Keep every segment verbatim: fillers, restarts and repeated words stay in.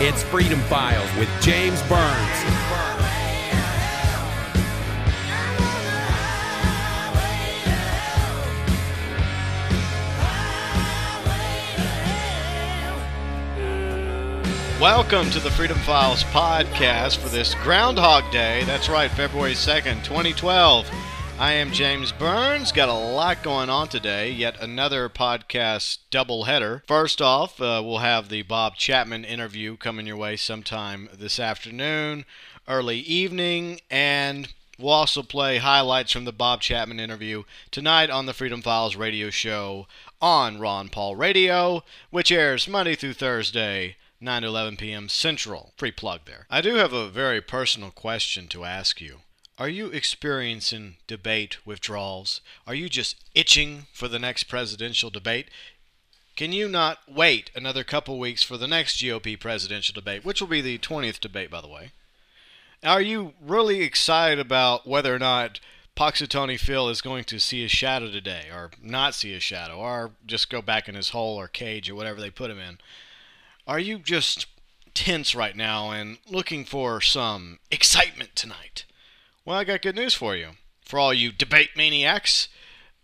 It's Freedom Files with James Burns. Welcome to the Freedom Files podcast for this Groundhog Day. That's right, February second, twenty twelve. I am James Burns. Got a lot going on today. Yet another podcast doubleheader. First off, uh, we'll have the Bob Chapman interview coming your way sometime this afternoon, early evening, and we'll also play highlights from the Bob Chapman interview tonight on the Freedom Files radio show on Ron Paul Radio, which airs Monday through Thursday, nine to eleven p.m. Central. Free plug there. I do have a very personal question to ask you. Are you experiencing debate withdrawals? Are you just itching for the next presidential debate? Can you not wait another couple weeks for the next G O P presidential debate, which will be the twentieth debate, by the way? Are you really excited about whether or not Puxatony Phil is going to see his shadow today, or not see his shadow, or just go back in his hole or cage or whatever they put him in? Are you just tense right now and looking for some excitement tonight? Well, I got good news for you. For all you debate maniacs,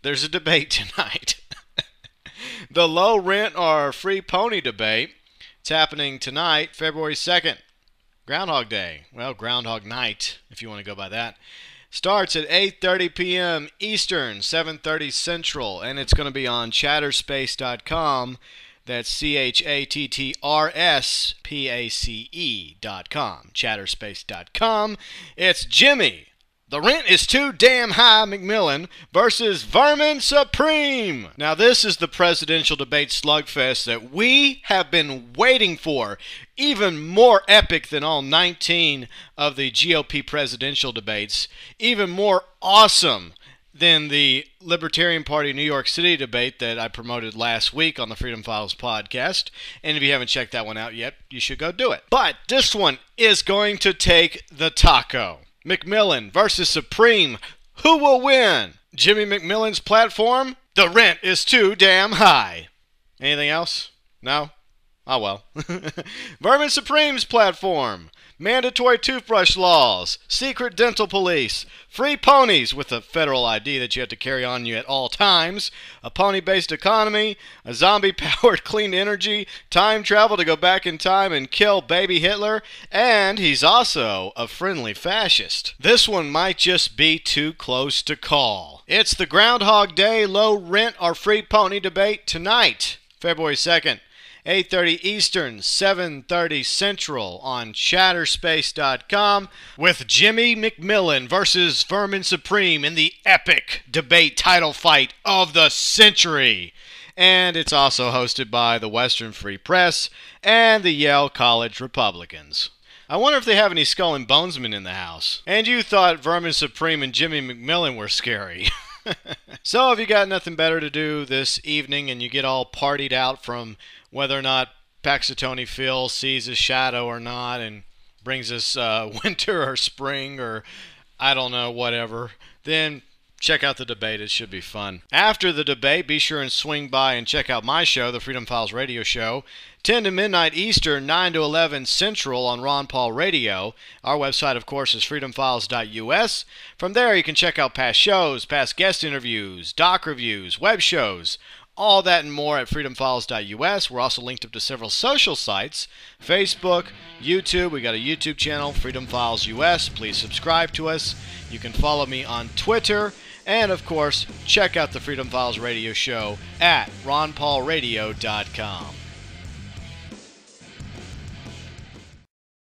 there's a debate tonight. The low rent or free pony debate. It's happening tonight, February second. Groundhog Day. Well, Groundhog Night, if you want to go by that. Starts at eight thirty p.m. Eastern, seven thirty Central, and it's going to be on chatterspace dot com. That's C H A T T R S P A C E dot com. chatterspace dot com. It's Jimmy. The rent is too damn high, McMillan versus Vermin Supreme. Now, this is the presidential debate slugfest that we have been waiting for, even more epic than all nineteen of the G O P presidential debates, even more awesome than the Libertarian Party New York City debate that I promoted last week on the Freedom Files podcast. And if you haven't checked that one out yet, you should go do it. But this one is going to take the taco. McMillan versus Supreme. Who will win? Jimmy McMillan's platform? The rent is too damn high. Anything else? No? Oh, well. Vermin Supreme's platform. Mandatory toothbrush laws. Secret dental police. Free ponies with a federal I D that you have to carry on you at all times. A pony-based economy. A zombie-powered clean energy. Time travel to go back in time and kill baby Hitler. And he's also a friendly fascist. This one might just be too close to call. It's the Groundhog Day low rent or free pony debate tonight, February second. eight thirty Eastern, seven thirty Central on chatterspace dot com with Jimmy McMillan versus Vermin Supreme in the epic debate title fight of the century. And it's also hosted by the Western Free Press and the Yale College Republicans. I wonder if they have any skull and bonesmen in the house. And you thought Vermin Supreme and Jimmy McMillan were scary. So if you got nothing better to do this evening and you get all partied out from whether or not Puxatony Phil sees his shadow or not and brings us uh, winter or spring or I don't know, whatever, then check out the debate. It should be fun. After the debate, be sure and swing by and check out my show, the Freedom Files Radio Show, ten to midnight Eastern, nine to eleven Central on Ron Paul Radio. Our website, of course, is freedom files dot U S. From there, you can check out past shows, past guest interviews, doc reviews, web shows, all that and more at freedom files dot U S. We're also linked up to several social sites, Facebook, YouTube. We got a YouTube channel, Freedom Files U S. Please subscribe to us. You can follow me on Twitter. And, of course, check out the Freedom Files radio show at ron paul radio dot com.